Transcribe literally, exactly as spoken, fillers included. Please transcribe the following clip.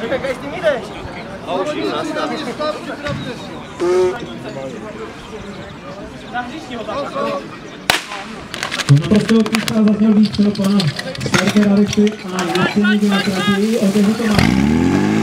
Čekaj, s tím jdeš? A už jim nastavit. Nahříšti ho tak. Prostého píska zazněl výstřel pana Sergera Rixy a na stění dělá krátí. Oteží to má.